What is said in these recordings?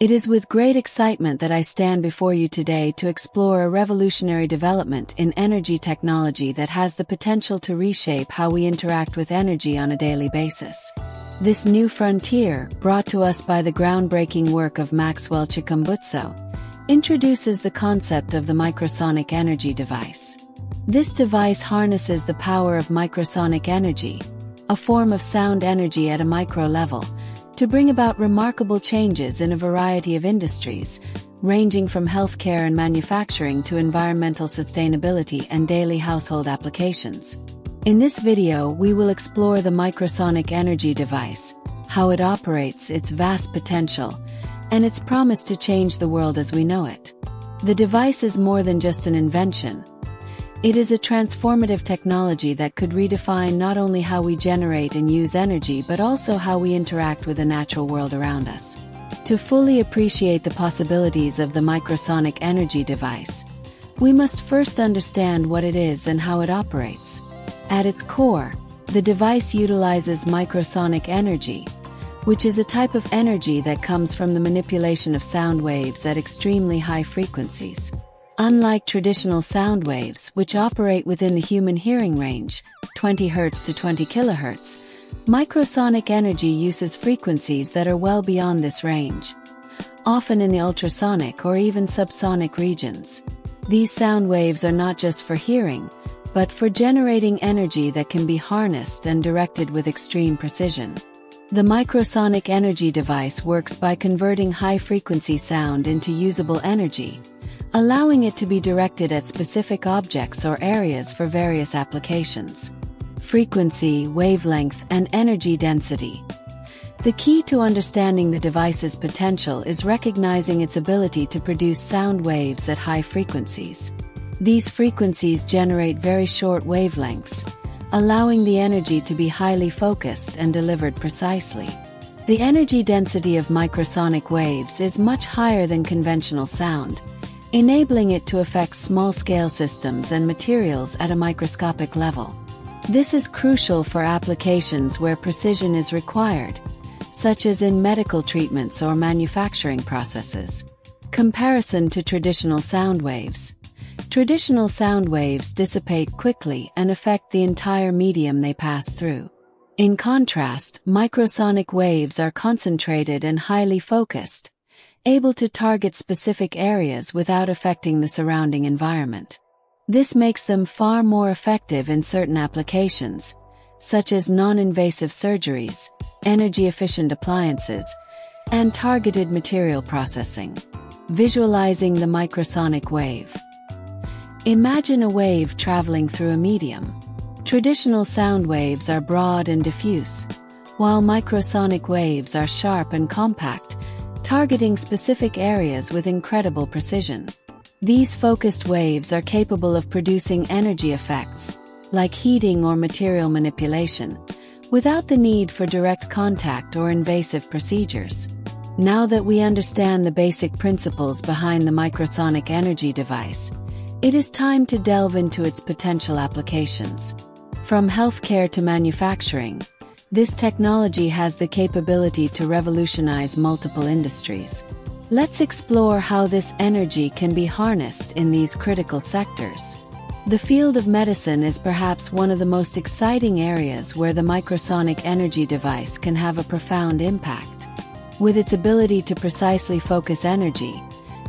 It is with great excitement that I stand before you today to explore a revolutionary development in energy technology that has the potential to reshape how we interact with energy on a daily basis. This new frontier, brought to us by the groundbreaking work of Maxwell Chikumbutso, introduces the concept of the microsonic energy device. This device harnesses the power of microsonic energy, a form of sound energy at a micro level, to bring about remarkable changes in a variety of industries, ranging from healthcare and manufacturing to environmental sustainability and daily household applications. In this video, we will explore the microsonic energy device, how it operates, its vast potential, and its promise to change the world as we know it. The device is more than just an invention. It is a transformative technology that could redefine not only how we generate and use energy but also how we interact with the natural world around us. To fully appreciate the possibilities of the microsonic energy device, we must first understand what it is and how it operates. At its core, the device utilizes microsonic energy, which is a type of energy that comes from the manipulation of sound waves at extremely high frequencies. Unlike traditional sound waves, which operate within the human hearing range, 20 Hz to 20 kHz, microsonic energy uses frequencies that are well beyond this range, often in the ultrasonic or even subsonic regions. These sound waves are not just for hearing, but for generating energy that can be harnessed and directed with extreme precision. The microsonic energy device works by converting high-frequency sound into usable energy, allowing it to be directed at specific objects or areas for various applications. Frequency, wavelength, and energy density. The key to understanding the device's potential is recognizing its ability to produce sound waves at high frequencies. These frequencies generate very short wavelengths, allowing the energy to be highly focused and delivered precisely. The energy density of microsonic waves is much higher than conventional sound, enabling it to affect small-scale systems and materials at a microscopic level. This is crucial for applications where precision is required, such as in medical treatments or manufacturing processes. Comparison to traditional sound waves. Traditional sound waves dissipate quickly and affect the entire medium they pass through. In contrast, microsonic waves are concentrated and highly focused, able to target specific areas without affecting the surrounding environment. This makes them far more effective in certain applications, such as non-invasive surgeries, energy-efficient appliances, and targeted material processing. Visualizing the microsonic wave. Imagine a wave traveling through a medium. Traditional sound waves are broad and diffuse, while microsonic waves are sharp and compact, targeting specific areas with incredible precision. These focused waves are capable of producing energy effects, like heating or material manipulation, without the need for direct contact or invasive procedures. Now that we understand the basic principles behind the microsonic energy device, it is time to delve into its potential applications. From healthcare to manufacturing, this technology has the capability to revolutionize multiple industries. Let's explore how this energy can be harnessed in these critical sectors. The field of medicine is perhaps one of the most exciting areas where the microsonic energy device can have a profound impact. With its ability to precisely focus energy,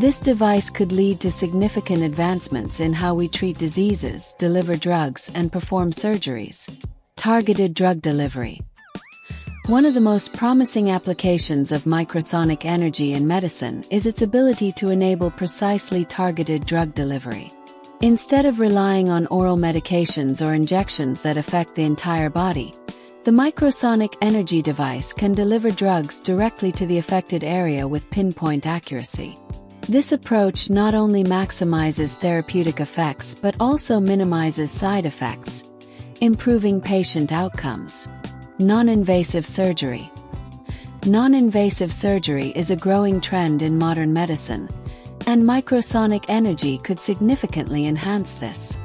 this device could lead to significant advancements in how we treat diseases, deliver drugs, and perform surgeries. Targeted drug delivery. One of the most promising applications of microsonic energy in medicine is its ability to enable precisely targeted drug delivery. Instead of relying on oral medications or injections that affect the entire body, the microsonic energy device can deliver drugs directly to the affected area with pinpoint accuracy. This approach not only maximizes therapeutic effects but also minimizes side effects, improving patient outcomes. Non-invasive surgery. Non-invasive surgery is a growing trend in modern medicine, and microsonic energy could significantly enhance this.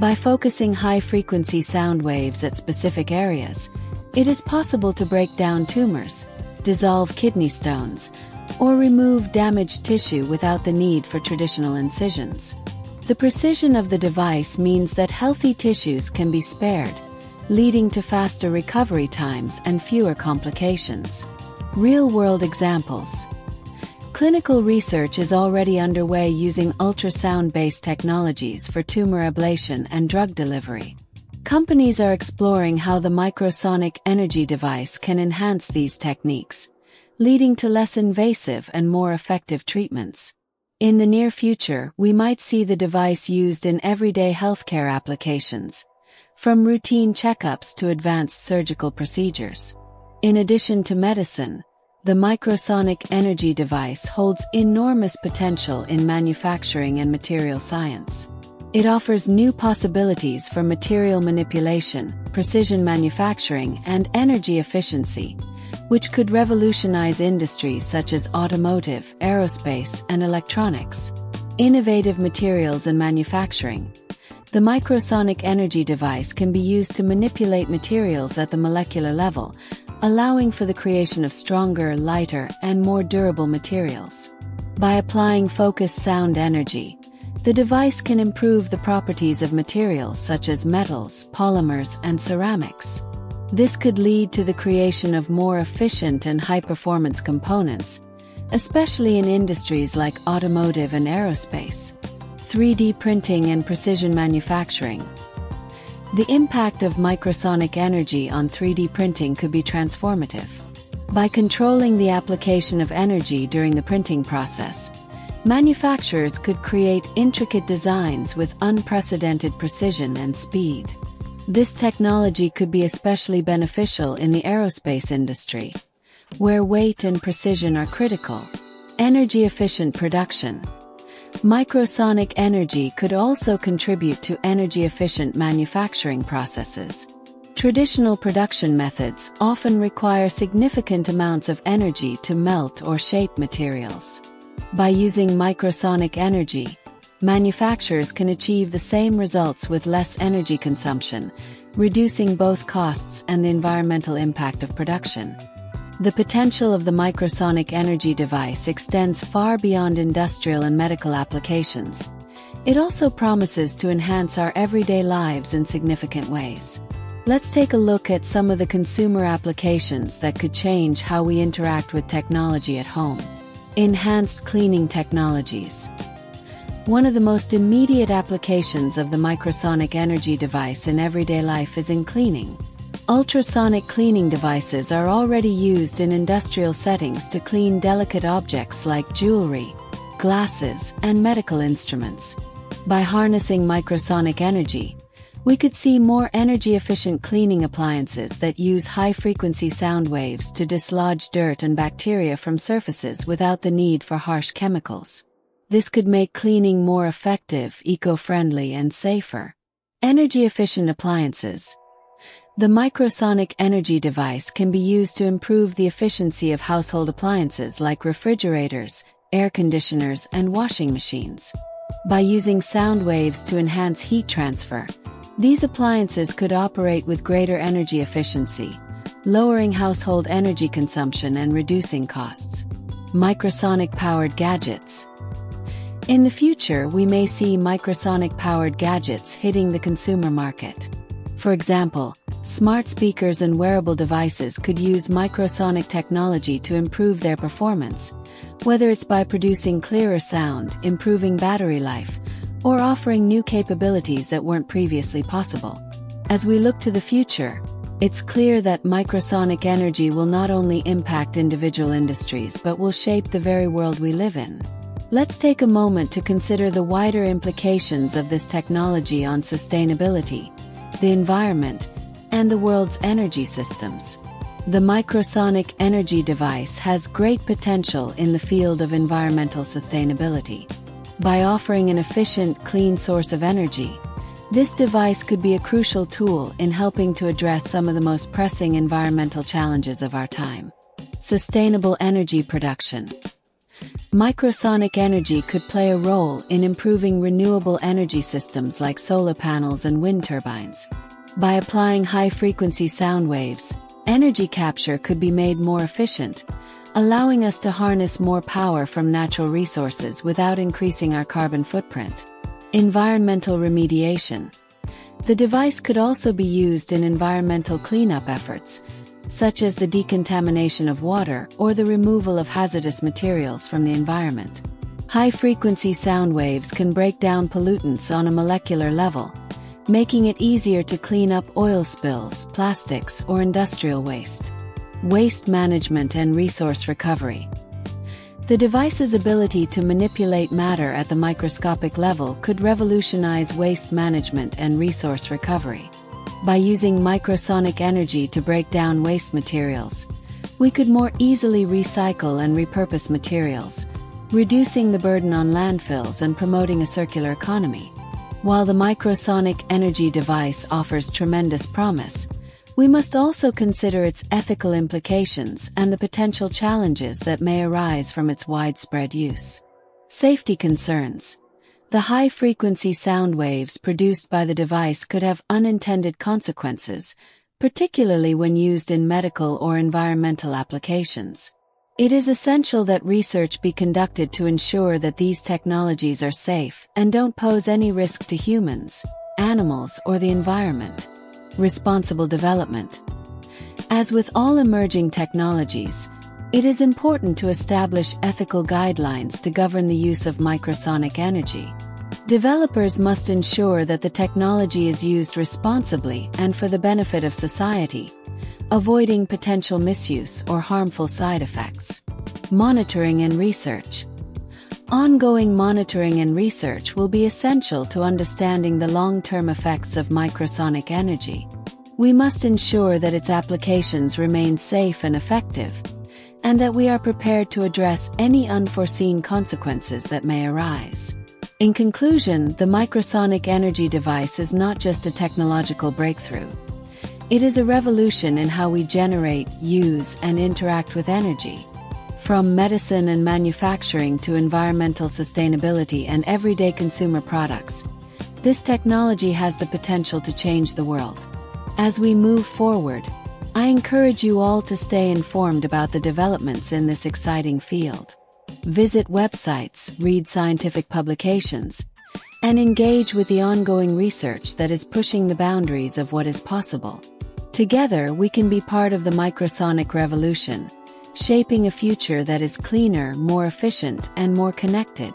By focusing high-frequency sound waves at specific areas, it is possible to break down tumors, dissolve kidney stones, or remove damaged tissue without the need for traditional incisions. The precision of the device means that healthy tissues can be spared, leading to faster recovery times and fewer complications. Real-world examples. Clinical research is already underway using ultrasound-based technologies for tumor ablation and drug delivery. Companies are exploring how the microsonic energy device can enhance these techniques, leading to less invasive and more effective treatments. In the near future, we might see the device used in everyday healthcare applications, from routine checkups to advanced surgical procedures. In addition to medicine, the microsonic energy device holds enormous potential in manufacturing and material science. It offers new possibilities for material manipulation, precision manufacturing, and energy efficiency, which could revolutionize industries such as automotive, aerospace, and electronics. Innovative materials and manufacturing. The microsonic energy device can be used to manipulate materials at the molecular level, allowing for the creation of stronger, lighter, and more durable materials. By applying focused sound energy, the device can improve the properties of materials such as metals, polymers, and ceramics. This could lead to the creation of more efficient and high-performance components, especially in industries like automotive and aerospace. 3D printing and precision manufacturing. The impact of microsonic energy on 3D printing could be transformative. By controlling the application of energy during the printing process, manufacturers could create intricate designs with unprecedented precision and speed. This technology could be especially beneficial in the aerospace industry, where weight and precision are critical. Energy-efficient production. Microsonic energy could also contribute to energy-efficient manufacturing processes. Traditional production methods often require significant amounts of energy to melt or shape materials. By using microsonic energy, manufacturers can achieve the same results with less energy consumption, reducing both costs and the environmental impact of production. The potential of the microsonic energy device extends far beyond industrial and medical applications. It also promises to enhance our everyday lives in significant ways. Let's take a look at some of the consumer applications that could change how we interact with technology at home. Enhanced cleaning technologies. One of the most immediate applications of the microsonic energy device in everyday life is in cleaning. Ultrasonic cleaning devices are already used in industrial settings to clean delicate objects like jewelry, glasses, and medical instruments. By harnessing microsonic energy, we could see more energy-efficient cleaning appliances that use high-frequency sound waves to dislodge dirt and bacteria from surfaces without the need for harsh chemicals. This could make cleaning more effective, eco-friendly, and safer. Energy-efficient appliances. The microsonic energy device can be used to improve the efficiency of household appliances like refrigerators, air conditioners, and washing machines. By using sound waves to enhance heat transfer, these appliances could operate with greater energy efficiency, lowering household energy consumption and reducing costs. Microsonic-powered gadgets. In the future, we may see microsonic-powered gadgets hitting the consumer market. For example, smart speakers and wearable devices could use microsonic technology to improve their performance, whether it's by producing clearer sound, improving battery life, or offering new capabilities that weren't previously possible. As we look to the future, it's clear that microsonic energy will not only impact individual industries but will shape the very world we live in. Let's take a moment to consider the wider implications of this technology on sustainability, the environment, and the world's energy systems. The microsonic energy device has great potential in the field of environmental sustainability. By offering an efficient, clean source of energy, this device could be a crucial tool in helping to address some of the most pressing environmental challenges of our time. Sustainable energy production. Microsonic energy could play a role in improving renewable energy systems like solar panels and wind turbines. By applying high-frequency sound waves, energy capture could be made more efficient, allowing us to harness more power from natural resources without increasing our carbon footprint. Environmental remediation. The device could also be used in environmental cleanup efforts, such as the decontamination of water or the removal of hazardous materials from the environment. High-frequency sound waves can break down pollutants on a molecular level, making it easier to clean up oil spills, plastics, or industrial waste. Waste management and resource recovery. The device's ability to manipulate matter at the microscopic level could revolutionize waste management and resource recovery. By using microsonic energy to break down waste materials, we could more easily recycle and repurpose materials, reducing the burden on landfills and promoting a circular economy. While the microsonic energy device offers tremendous promise, we must also consider its ethical implications and the potential challenges that may arise from its widespread use. Safety concerns. The high-frequency sound waves produced by the device could have unintended consequences, particularly when used in medical or environmental applications. It is essential that research be conducted to ensure that these technologies are safe and don't pose any risk to humans, animals, or the environment. Responsible development. As with all emerging technologies, it is important to establish ethical guidelines to govern the use of microsonic energy. Developers must ensure that the technology is used responsibly and for the benefit of society, avoiding potential misuse or harmful side effects. Monitoring and research. Ongoing monitoring and research will be essential to understanding the long-term effects of microsonic energy. We must ensure that its applications remain safe and effective, and that we are prepared to address any unforeseen consequences that may arise. In conclusion, the microsonic energy device is not just a technological breakthrough. It is a revolution in how we generate, use, and interact with energy. From medicine and manufacturing to environmental sustainability and everyday consumer products, this technology has the potential to change the world. As we move forward, I encourage you all to stay informed about the developments in this exciting field. Visit websites, read scientific publications, and engage with the ongoing research that is pushing the boundaries of what is possible. Together, we can be part of the microsonic revolution, shaping a future that is cleaner, more efficient, and more connected.